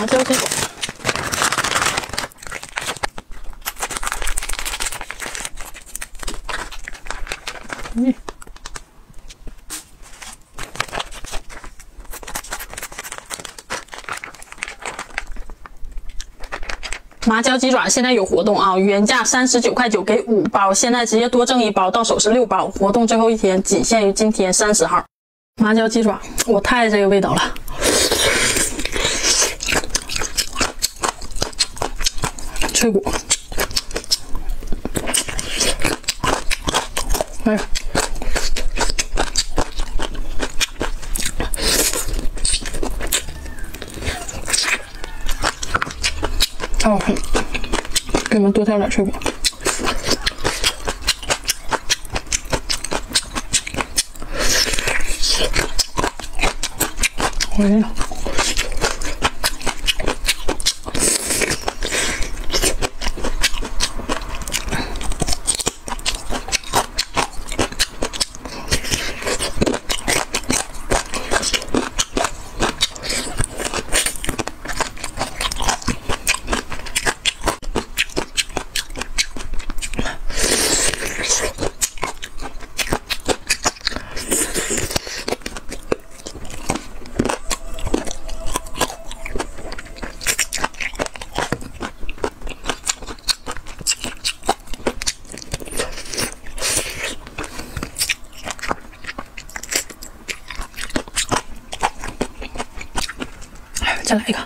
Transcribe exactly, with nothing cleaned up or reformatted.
把它交给我。嗯。麻椒鸡爪现在有活动啊，原价三十九块九给五包，现在直接多挣一包，到手是六包。活动最后一天，仅限于今天三十号。麻椒鸡爪，我太爱这个味道了。 脆骨，哎，哦，给你们多挑点脆骨。 再来一个。